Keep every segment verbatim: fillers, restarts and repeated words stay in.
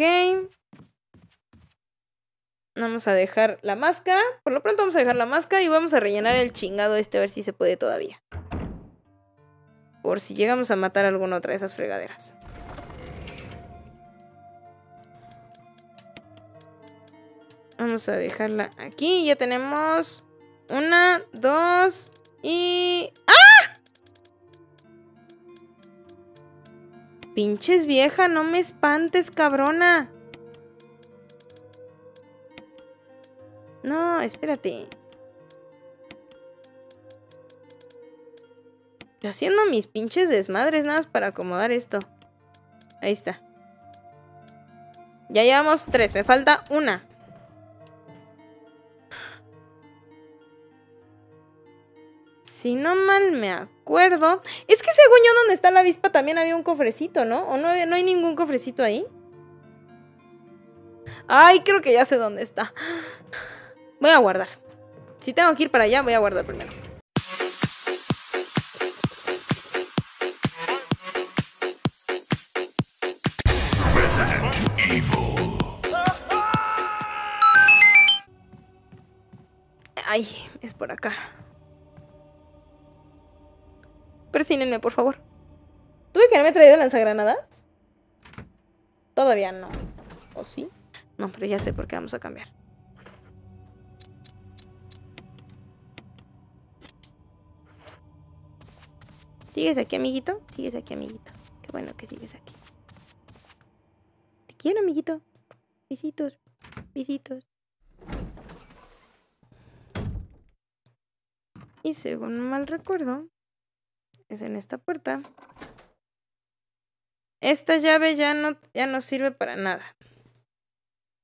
Ok. Vamos a dejar la máscara. Por lo pronto vamos a dejar la máscara y vamos a rellenar el chingado este a ver si se puede todavía. Por si llegamos a matar a alguna otra de esas fregaderas. Vamos a dejarla aquí. Ya tenemos una, dos y... ¡Ah! Pinches vieja, no me espantes, cabrona. No, espérate. Yo haciendo mis pinches desmadres nada más para acomodar esto. Ahí está. Ya llevamos tres, me falta una. Si no mal me acuerdo... Es que según yo donde está la avispa también había un cofrecito, ¿no? ¿O no, no hay ningún cofrecito ahí? Ay, creo que ya sé dónde está. Voy a guardar. Si tengo que ir para allá, voy a guardar primero. Resident Evil. Ay, es por acá. Persínenme, por favor. ¿Tuve que haberme traído lanzagranadas? Todavía no. ¿O sí? No, pero ya sé por qué vamos a cambiar. ¿Sigues aquí, amiguito? Sigues aquí, amiguito. Qué bueno que sigues aquí. Te quiero, amiguito. Besitos, besitos. Y según mal recuerdo... Es en esta puerta. Esta llave ya no, ya no sirve para nada.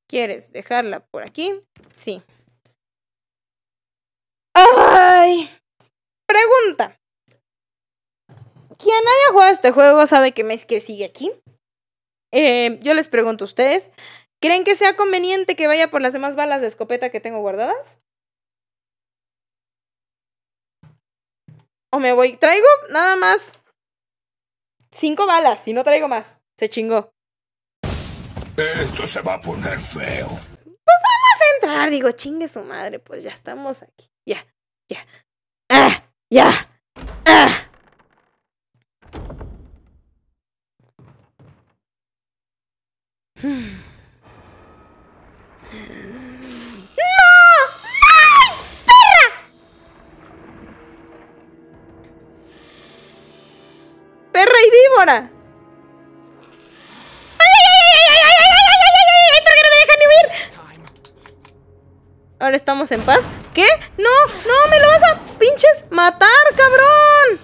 ¿Quieres dejarla por aquí? Sí. ¡Ay! Pregunta. Quien haya jugado este juego sabe que me es que sigue aquí. Eh, yo les pregunto a ustedes. ¿Creen que sea conveniente que vaya por las demás balas de escopeta que tengo guardadas? O me voy, traigo nada más cinco balas, si no traigo más. Se chingó. Esto se va a poner feo. Pues vamos a entrar, digo, chingue su madre, pues ya estamos aquí. Ya, ya. ¡Ah! ¡Ya! ¡Ah! Hmm. ¡Perra y víbora! ¡Ay, ay, ay, ay, ay, ay, ay, ay, ay, ay, ay! ¿Por qué no me dejan ni huir? Ahora estamos en paz. ¿Qué? ¡No! ¡No! ¡Me lo vas a pinches matar, cabrón!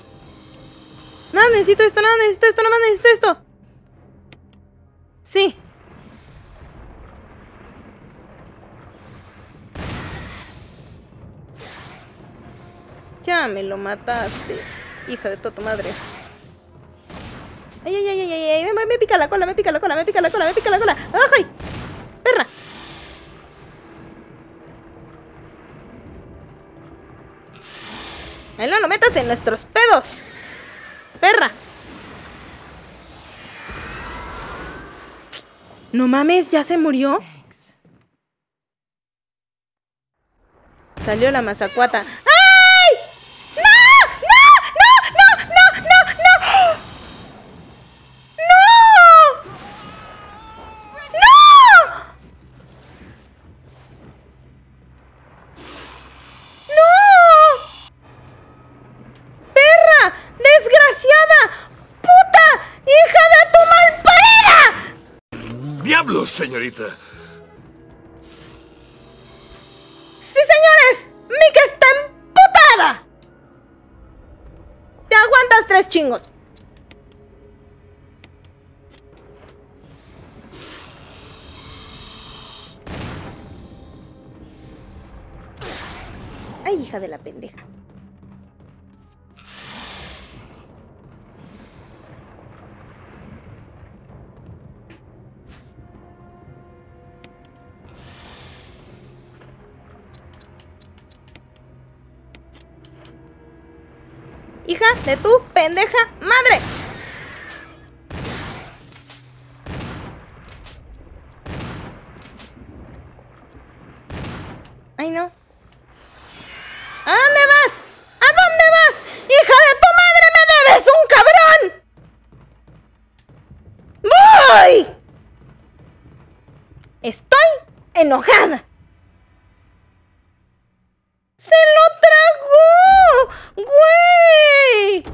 Nada, necesito esto, nada, necesito esto, nada más necesito esto. Sí. Ya me lo mataste, hija de toda tu madre. Ay, ay, ay, ay, ay, me, me pica la cola, me pica la cola, me pica la cola, me pica la cola. ¡Ay! ¡Perra! ¡Ay, no, no metas en nuestros pedos! ¡Perra! No mames, ¿ya se murió? Salió la mazacuata. Señorita. Sí, señores. Mika está emputada. Te aguantas tres chingos. Ay, hija de la pendeja. Hija de tu pendeja madre. Ay, no. ¿A dónde vas? ¿A dónde vas? ¡Hija de tu madre, me debes un cabrón! ¡Voy! Estoy enojada. ¡Se lo tragó! ¡Güey!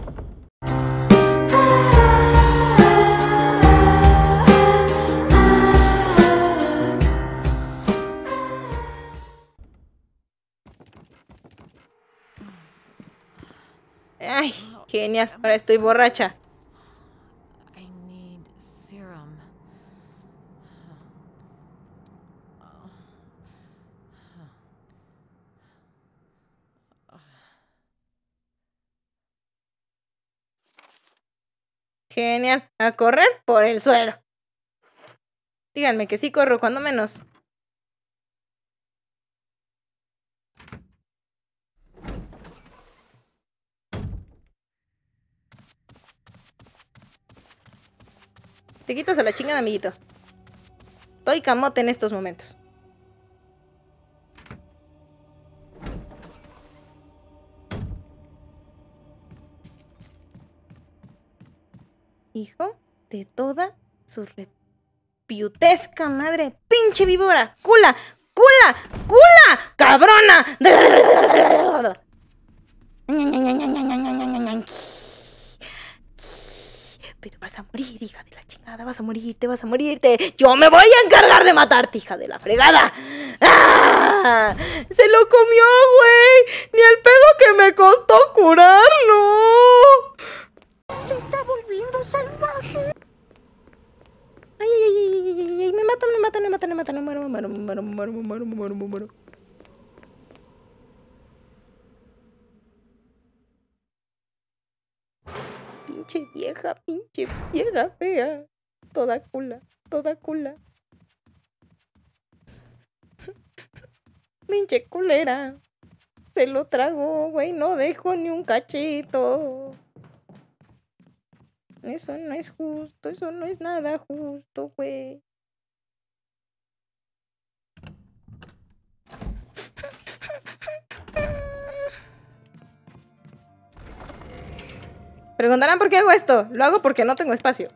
Ay, genial. Ahora estoy borracha. Genial, a correr por el suelo. Díganme que sí corro, cuando menos. Te quitas a la chingada, amiguito. Estoy camote en estos momentos. Hijo de toda su repiutesca madre. ¡Pinche víbora! ¡Cula! ¡Cula! ¡Cula! ¡Cabrona! Pero vas a morir, hija de la chingada. Vas a morirte, vas a morirte. Yo me voy a encargar de matarte, hija de la fregada. ¡Ah! Se lo comió, güey. Ni el pedo que me costó curarlo. Se está volviendo salvaje. Ay, ay, ay, ay, ay, ay, me matan, me matan, me matan, me matan, me muero, me muero, me muero, me muero, me muero, me muero, me muero. Pinche vieja, pinche vieja fea. Toda cula, toda cula. Pinche culera. Se lo trago, güey, no dejo ni un cachito. Eso no es justo, eso no es nada justo, güey. Preguntarán por qué hago esto. Lo hago porque no tengo espacio.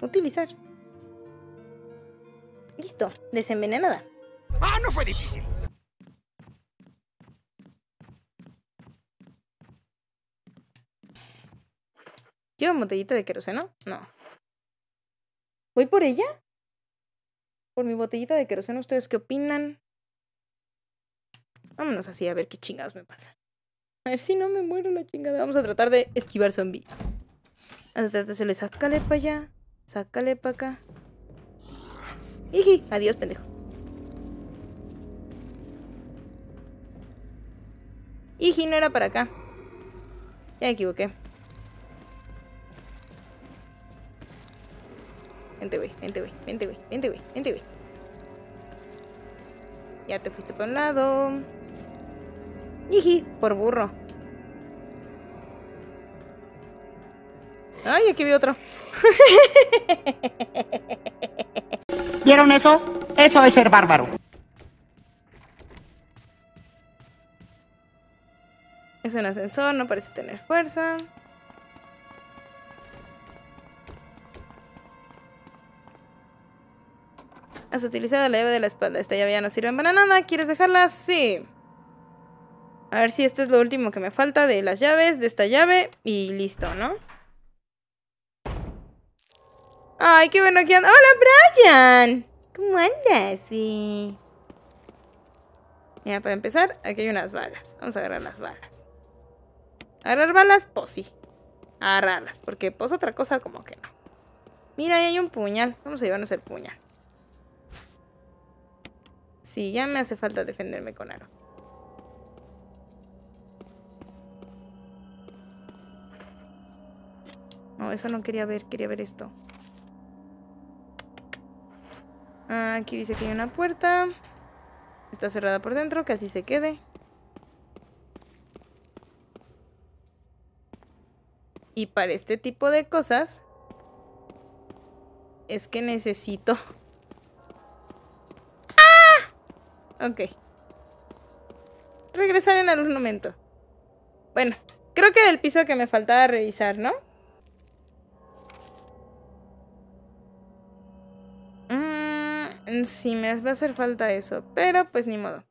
Utilizar. Listo, desenvenenada. Ah, no fue difícil. ¿Quiero botellita de queroseno? No. ¿Voy por ella? Por mi botellita de queroseno, ¿ustedes qué opinan? Vámonos así a ver qué chingados me pasa. A ver si no me muero la chingada. Vamos a tratar de esquivar zombies. Hasta se le sácale para allá. Sácale para acá. Iji, adiós, pendejo. Iji, no era para acá. Ya me equivoqué. Vente, güey, vente, güey, vente, güey, vente, güey, vente, güey. Ya te fuiste para un lado. Iji, por burro. Ay, aquí vi otro. ¿Vieron eso? Eso es ser bárbaro. Es un ascensor, no parece tener fuerza. Has utilizado la llave de la espalda. Esta llave ya no sirve para nada. ¿Quieres dejarla? Sí. A ver si este es lo último que me falta de las llaves, de esta llave. Y listo, ¿no? Ay, qué bueno que anda. ¡Hola, Brian! ¿Cómo andas? Sí. Mira, para empezar, aquí hay unas balas. Vamos a agarrar las balas. Agarrar balas, pues sí. Agarrarlas, porque pues otra cosa como que no. Mira, ahí hay un puñal. Vamos a llevarnos el puñal. Sí, ya me hace falta defenderme con aro. No, eso no quería ver. Quería ver esto. Aquí dice que hay una puerta. Está cerrada por dentro, que así se quede. Y para este tipo de cosas es que necesito... ¡Ah! Ok. Regresar en algún momento. Bueno, creo que era el piso que me faltaba revisar, ¿no? Mm, sí, me va a hacer falta eso, pero pues ni modo.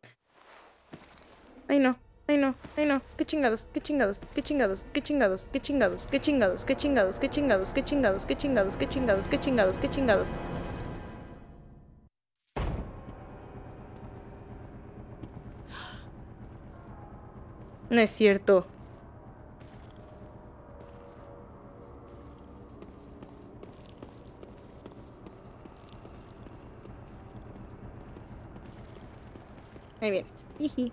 Ay no, ay no, ay no, qué chingados, qué chingados, qué chingados, qué chingados, qué chingados, qué chingados, qué chingados, qué chingados, qué chingados, qué chingados, qué chingados, qué chingados, qué chingados. No es cierto. Ahí vienes. Jiji.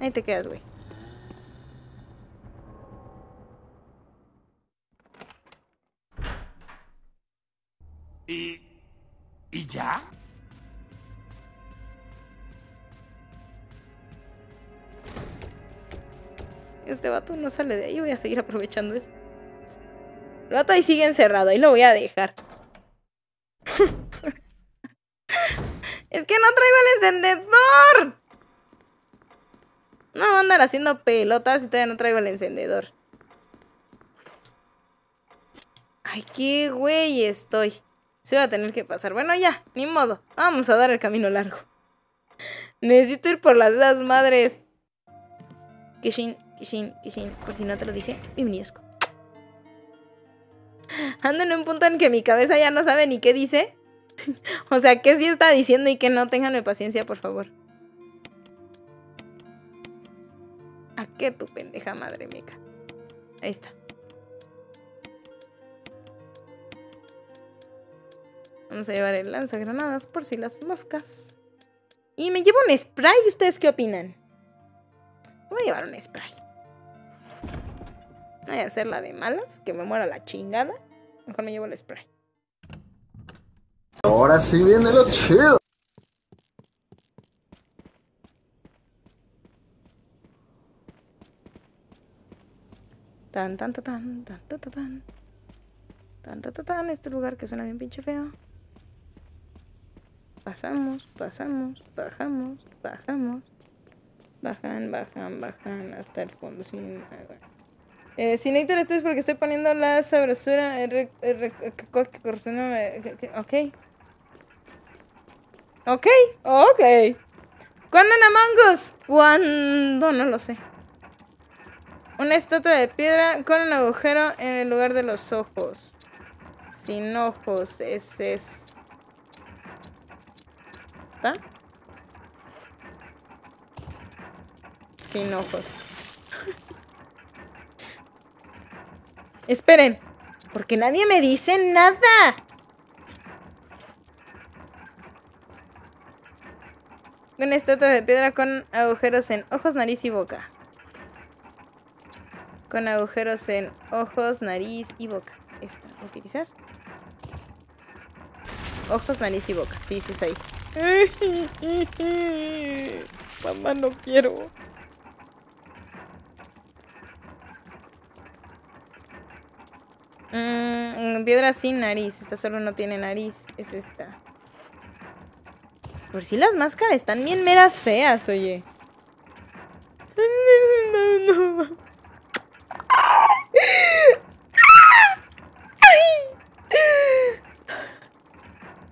Ahí te quedas, güey. ¿Y, ¿Y ya? Este vato no sale de ahí. Voy a seguir aprovechando eso. El vato ahí sigue encerrado. Ahí lo voy a dejar. Es que no traigo el encendedor. No me van a andar haciendo pelotas si todavía no traigo el encendedor. Ay, qué güey estoy. Se va a tener que pasar. Bueno, ya, ni modo. Vamos a dar el camino largo. Necesito ir por las dos madres. Kishin, Kishin, Kishin. Por si no te lo dije, bienvenido. Ando en un punto en que mi cabeza ya no sabe ni qué dice. O sea, ¿qué sí está diciendo y qué no? Ténganme paciencia, por favor. ¿A qué tu pendeja madre, meca? Ahí está. Vamos a llevar el lanzagranadas por si las moscas. Y me llevo un spray. ¿Ustedes qué opinan? Voy a llevar un spray. No voy a hacer la de malas, que me muera la chingada. Mejor me llevo el spray. Ahora sí viene lo chido. Tan tan tan tan tan tan tan tan tan tan. Este lugar que suena bien pinche feo. Pasamos, pasamos, bajamos, bajamos. Bajan, bajan, bajan hasta el fondo sin... Eh, si Nectar, esto es porque estoy poniendo la sabrosura que corresponde. Ok. Ok, ok. ¿Cuándo en Among Us? ¿Cuándo? No lo sé. Una estatua de piedra con un agujero en el lugar de los ojos. Sin ojos, ese es... ¿Está? Sin ojos. Esperen, porque nadie me dice nada. Una estatua de piedra con agujeros en ojos, nariz y boca. Con agujeros en ojos, nariz y boca. Esta, utilizar. Ojos, nariz y boca. Sí, sí, es ahí. Mamá, no quiero. Mm, piedra sin nariz. Esta solo no tiene nariz. Es esta. Por si las máscaras están bien meras feas, oye. No, no, no.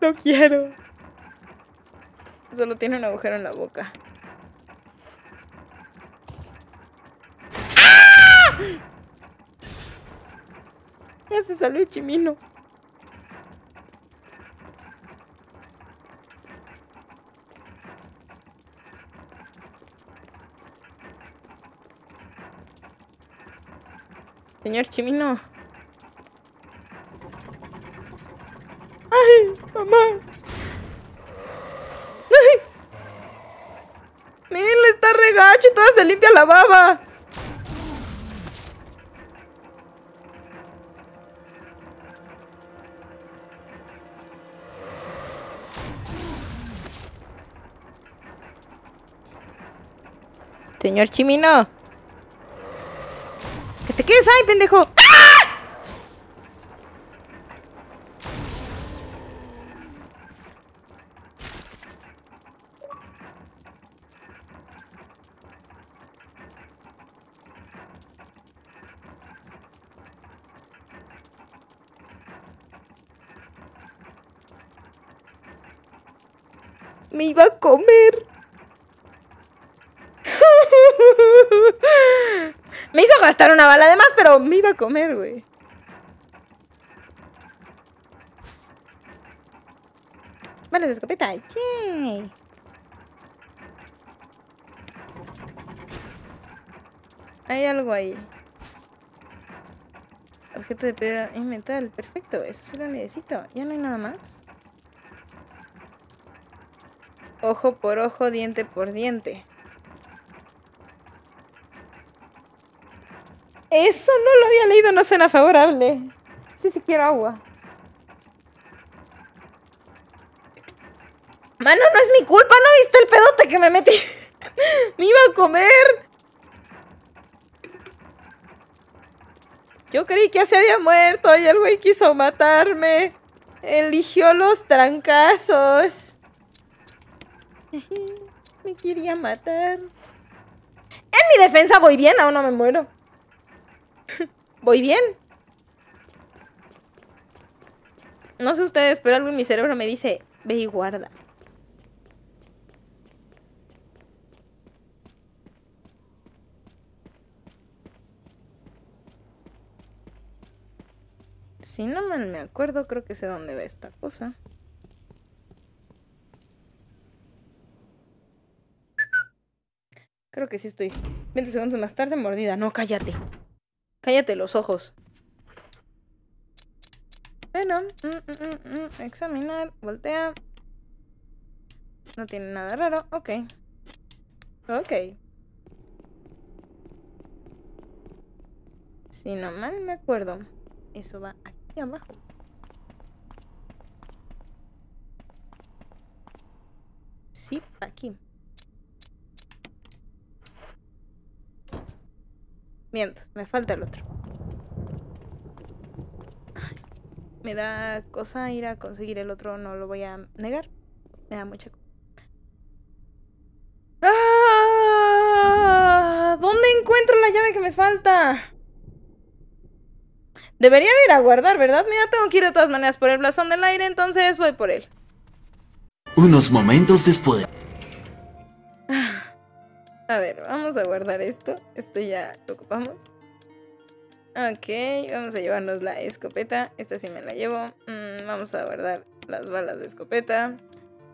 No quiero. Solo tiene un agujero en la boca. Ya se salió el chimino. Señor chimino. Ay, mamá. Ay. Miren, le está regacho, toda se limpia la baba. Señor chimino. ¡Que te quedes ahí, pendejo! ¡Ah! Me iba a comer. Me hizo gastar una bala de más, pero me iba a comer, güey. Balas de escopeta. Yay. Hay algo ahí. Objeto de piedra y metal. Perfecto, eso sí lo necesito. Ya no hay nada más. Ojo por ojo, diente por diente. Eso no lo había leído, no suena favorable. Sí, sí quiero agua. Mano, no es mi culpa, ¿no viste el pedote que me metí? Me iba a comer. Yo creí que ya se había muerto y el güey quiso matarme. Eligió los trancazos. Me quería matar. En mi defensa voy bien, aún no me muero. Voy bien. No sé ustedes, pero algo en mi cerebro me dice, ve y guarda. Si no mal me acuerdo, creo que sé dónde va esta cosa. Creo que sí estoy. veinte segundos más tarde, mordida. No, cállate. Cállate los ojos. Bueno. Mm, mm, mm, mm. Examinar. Voltea. No tiene nada raro. Ok. Ok. Si no mal me acuerdo, eso va aquí abajo. Sí, aquí. Miento, me falta el otro. Ay, me da cosa ir a conseguir el otro, no lo voy a negar. Me da mucha cosa. ¡Ah! ¿Dónde encuentro la llave que me falta? Debería de ir a guardar, ¿verdad? Mira, tengo que ir de todas maneras por el blasón del aire, entonces voy por él. Unos momentos después. A ver, vamos a guardar esto. Esto ya lo ocupamos. Ok, vamos a llevarnos la escopeta. Esta sí me la llevo. Mm, vamos a guardar las balas de escopeta.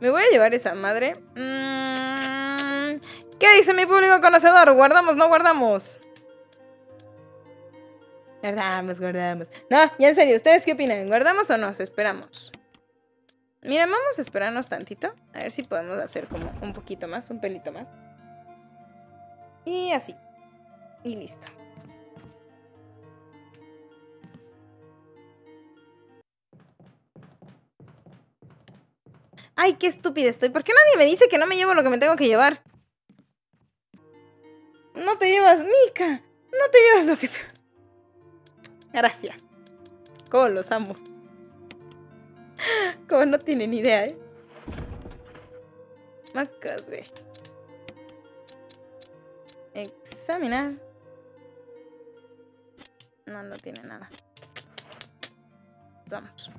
Me voy a llevar esa madre. Mm, ¿qué dice mi público conocedor? ¿Guardamos, no guardamos? Guardamos, guardamos. No, ya en serio, ¿ustedes qué opinan? ¿Guardamos o nos esperamos? Mira, vamos a esperarnos tantito. A ver si podemos hacer como un poquito más, un pelito más. Y así. Y listo. Ay, qué estúpida estoy. ¿Por qué nadie me dice que no me llevo lo que me tengo que llevar? No te llevas, Mika. No te llevas lo que te... Gracias. Como los amo. Como no tienen idea, ¿eh? Macas, güey. Examinar. No, no tiene nada. Vamos.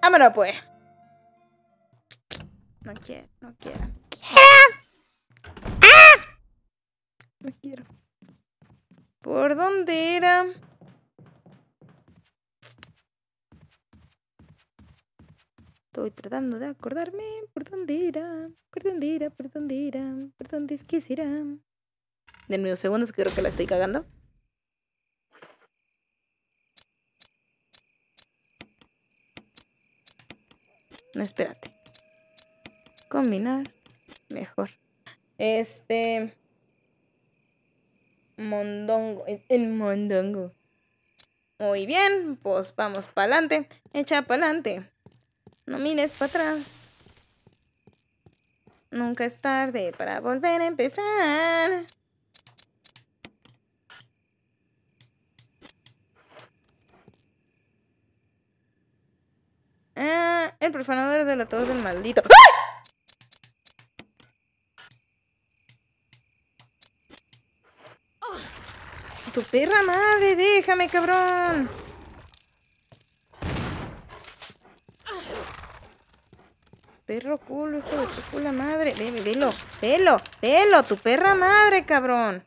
Vámonos, pues. No quiero, no quiero. No quiero. ¿Por dónde era? Estoy tratando de acordarme. ¿Por dónde era? ¿Por dónde era? ¿Por dónde era? ¿Por dónde es que será? De nueve segundos, creo que la estoy cagando. No, espérate. Combinar. Mejor. Este... Mondongo, el, el mondongo. Muy bien, pues vamos para adelante. Echa para adelante. No mires para atrás. Nunca es tarde para volver a empezar. Ah, el profanador de la torre del maldito. ¡Ah! ¡Tu perra madre! ¡Déjame, cabrón! perro culo, hijo de tu culo madre. Ve, ve, velo, velo, velo, tu perra madre, cabrón.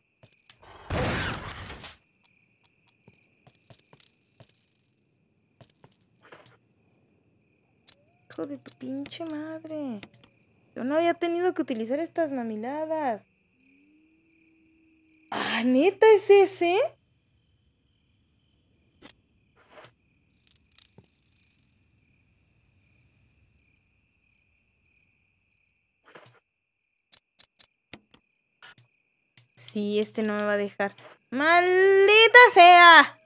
Hijo de tu pinche madre. Yo no había tenido que utilizar estas mamiladas. Ah, ¿neta es ese? Sí, este no me va a dejar. ¡Maldita sea!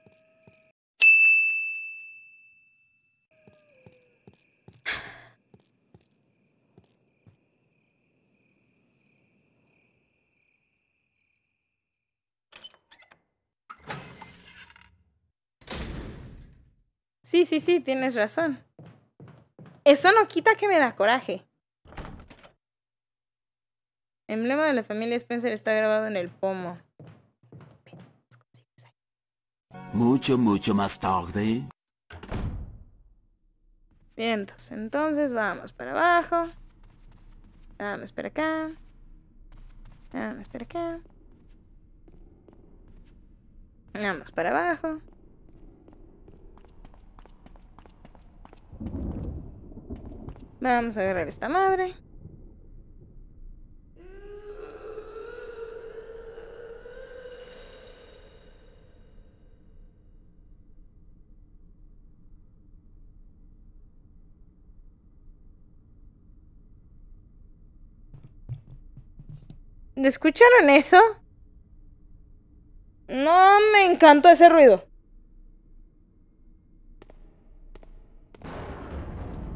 Sí, sí, sí, tienes razón. Eso no quita que me da coraje. Emblema de la familia Spencer está grabado en el pomo. Mucho, mucho más tarde. Bien, entonces, entonces vamos para abajo. Vamos para acá. Vamos para acá. Vamos para abajo. Vamos a agarrar esta madre. ¿Escucharon eso? No me encantó ese ruido.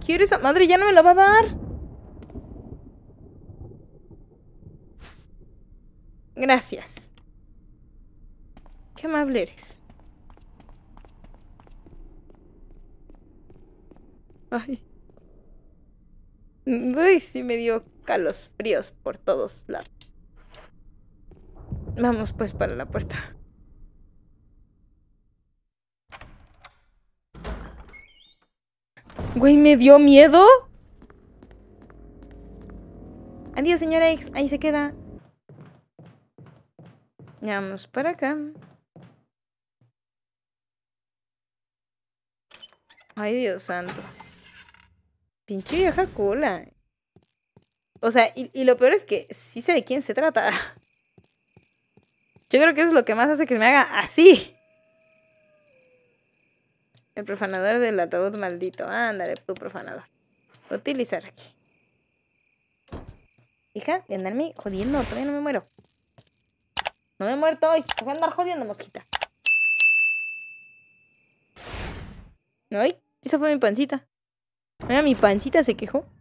Quiero esa madre, ya no me la va a dar. Gracias. Qué amable eres. Ay. Uy, sí me dio calos fríos por todos lados. Vamos pues para la puerta. Güey, me dio miedo. Adiós, señora X. Ahí se queda. Vamos para acá. Ay, Dios santo. Pinche vieja cola. O sea, y, y lo peor es que sí sé de quién se trata. Yo creo que eso es lo que más hace que me haga así. El profanador del ataúd maldito. Ándale, tu profanador. Utilizar aquí. Hija, de andarme jodiendo. Todavía no me muero. No me he muerto hoy. Voy a andar jodiendo, mosquita. Ay, esa fue mi pancita. Mira, mi pancita se quejó.